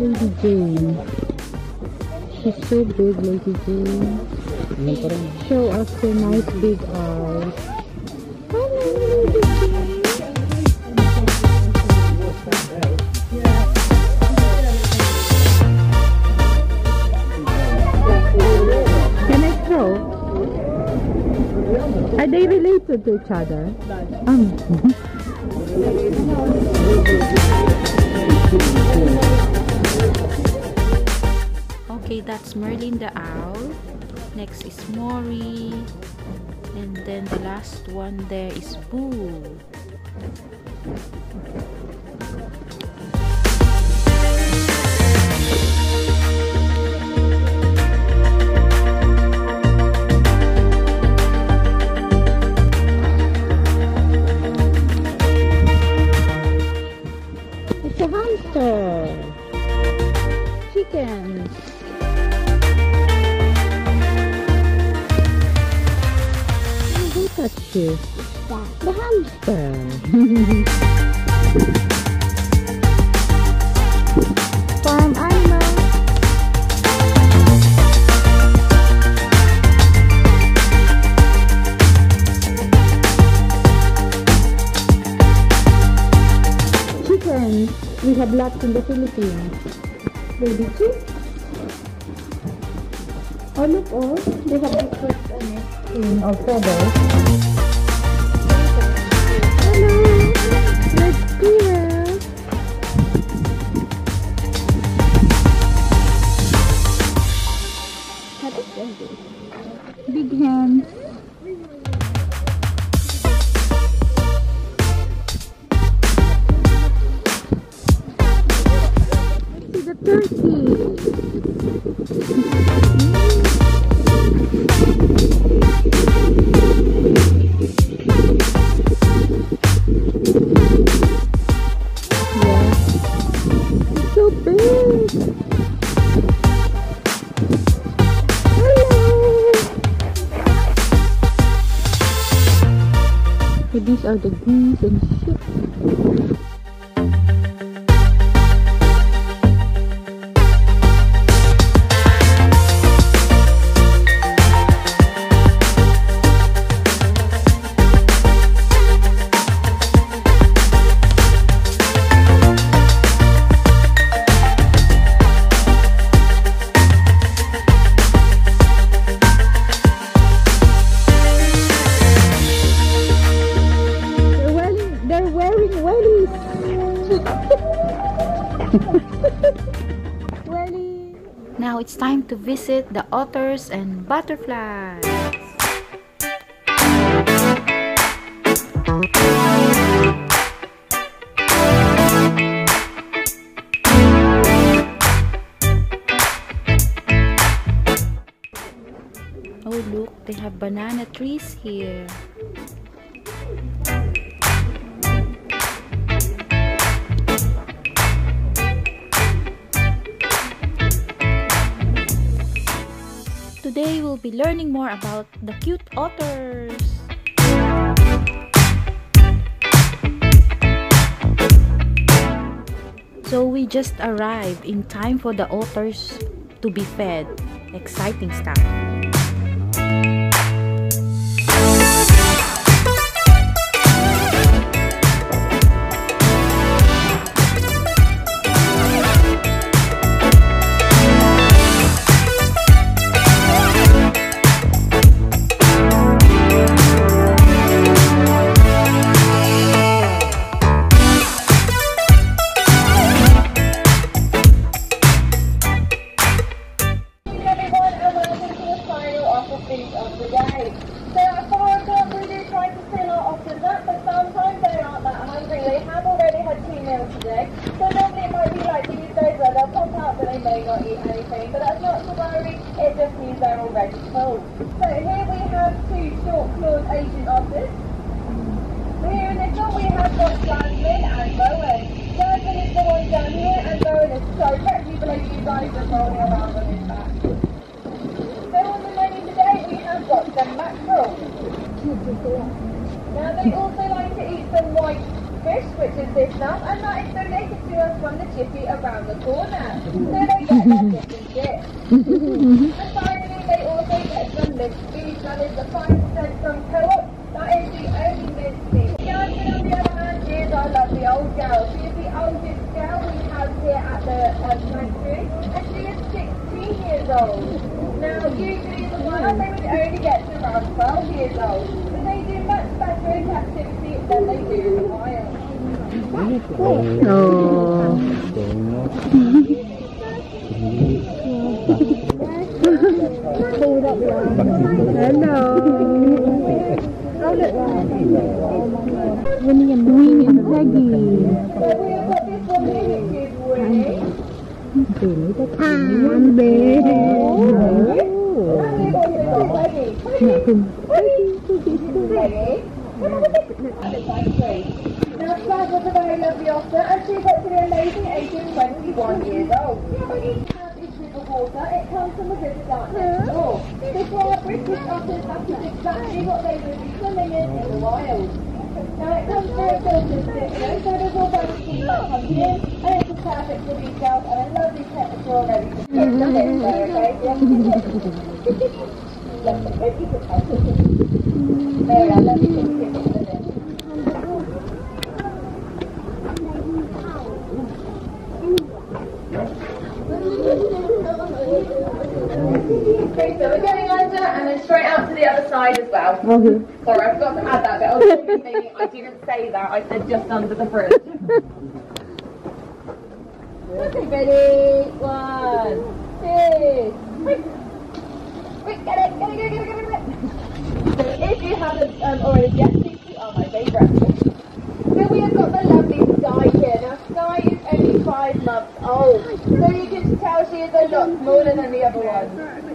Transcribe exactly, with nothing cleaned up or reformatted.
Lady Jane. She's so big, Lady Jane. Show us your nice big eyes. Hello, Lady Jane. Can I throw? Are they related to each other? Um. Okay, that's Merlin the owl. Next is Mori, and then the last one there is Boo. It's a hamster. Chickens. The hamster. Farm animal. Chickens. We have lots in the Philippines. Baby chick. Oh look, all they have pictures on it in our feathers. Big hands. This is a turkey. Yes. It's so big. These are the geese and sheep. Now it's time to visit the otters and butterflies. Oh look, they have banana trees here. Today we'll be learning more about the cute otters. So we just arrived in time for the otters to be fed. Exciting stuff. Now they also like to eat some white fish, which is they smell and not if they're naked to us from the chippy around the corner. So they get their different dish. And finally, they also get some minced beef, that is the five percent from Co-op. That is the only minced beef. Jasmine, on the other hand, is our lovely old girl. She is the oldest girl we have here at the sanctuary, um, and she is sixteen years old. Now, usually the wild, they would only get to around twelve years old. Activity than they do in the wild. Hello. Winnie and Winnie and Peggy. Now, Sky was a very lovely officer, and she got to the amazing age of twenty-one years old. When you have issues of water, it comes from a river down next door. This war, British officers, that is exactly what they would be swimming in in the wild. Now, it comes from a filtered system, so there's all very deep that comes in, and it's a perfect for details and a lovely temperature ready to get done in there, okay? There, I love you. Okay, so we're getting under and then straight out to the other side as well. Mm-hmm. Sorry, I forgot to add that bit. I was really thinking I didn't say that, I said just under the bridge. Okay, ready? One, two, three. Quick, get it, get it, get it, get it, get it. So if you haven't um, already guessed, these two are my favourite. So we have got the lovely Sky here. Now Sky is only five months old, so you can tell she is a lot smaller than the other ones.